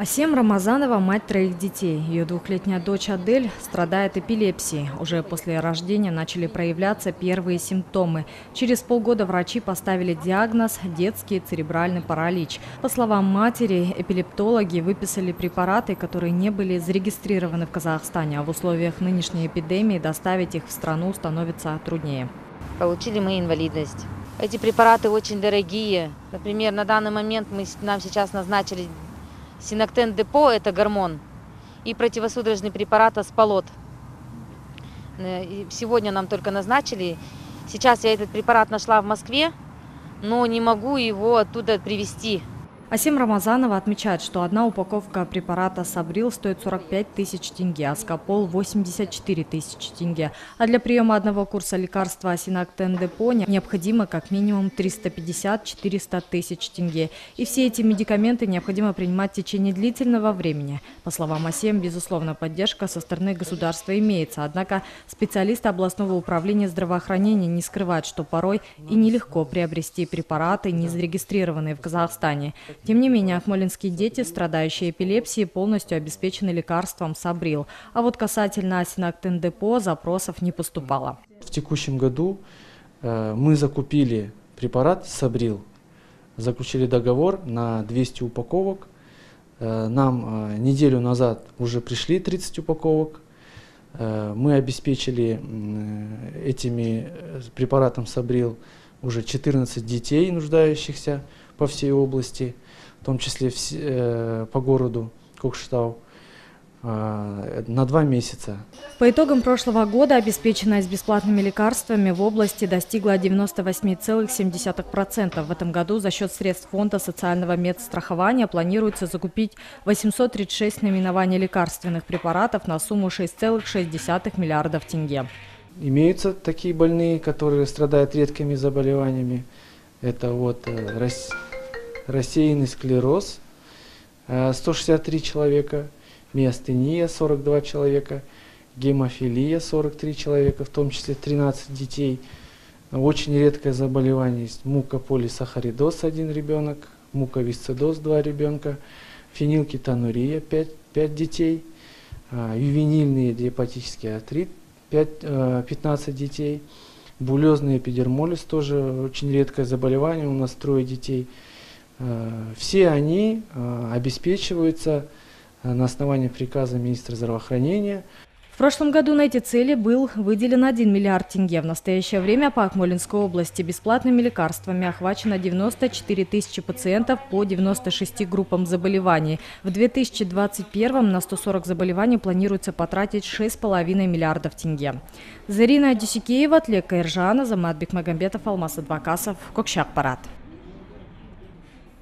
Асем Рамазанова – мать троих детей. Ее двухлетняя дочь Адель страдает эпилепсией. Уже после рождения начали проявляться первые симптомы. Через полгода врачи поставили диагноз – детский церебральный паралич. По словам матери, эпилептологи выписали препараты, которые не были зарегистрированы в Казахстане. А в условиях нынешней эпидемии доставить их в страну становится труднее. Получили мы инвалидность. Эти препараты очень дорогие. Например, на данный момент нам сейчас назначили Синактен Депо – это гормон, и противосудорожный препарат Аспалот. Сегодня нам только назначили. Сейчас я этот препарат нашла в Москве, но не могу его оттуда привезти. Асем Рамазанова отмечает, что одна упаковка препарата Сабрил стоит 45 тысяч тенге, а Скопол – 84 тысячи тенге. А для приема одного курса лекарства Синактен-депони необходимо как минимум 350-400 тысяч тенге. И все эти медикаменты необходимо принимать в течение длительного времени. По словам Асем, безусловно, поддержка со стороны государства имеется. Однако специалисты областного управления здравоохранения не скрывают, что порой и нелегко приобрести препараты, не зарегистрированные в Казахстане. Тем не менее, акмолинские дети, страдающие эпилепсией, полностью обеспечены лекарством Сабрил. А вот касательно Синактен-депо запросов не поступало. В текущем году мы закупили препарат Сабрил, заключили договор на 200 упаковок. Нам неделю назад уже пришли 30 упаковок. Мы обеспечили этими препаратом Сабрил уже 14 детей, нуждающихся по всей области, в том числе по городу Кокшетау, на 2 месяца. По итогам прошлого года обеспеченность бесплатными лекарствами в области достигла 98,7%. В этом году за счет средств фонда социального медстрахования планируется закупить 836 наименований лекарственных препаратов на сумму 6,6 миллиардов тенге. Имеются такие больные, которые страдают редкими заболеваниями. Это рассеянный склероз, 163 человека, миастения, 42 человека, гемофилия, 43 человека, в том числе 13 детей. Очень редкое заболевание есть мукополисахаридоз, 1 ребенок, муковисцидоз, 2 ребенка, фенилкетонурия, 5 детей, ювенильный диапатический артрит, 15 детей. Буллезный эпидермолиз, тоже очень редкое заболевание, у нас 3 детей. Все они обеспечиваются на основании приказа министра здравоохранения. В прошлом году на эти цели был выделен 1 миллиард тенге. В настоящее время по Акмолинской области бесплатными лекарствами охвачено 94 тысячи пациентов по 96 группам заболеваний. В 2021 на 140 заболеваний планируется потратить 6,5 миллиардов тенге. Зарина Дюсикеева, Тлека Иржана, Замат Бекмагомбетов, Алмаз Адвакасов, Кокшап Парат.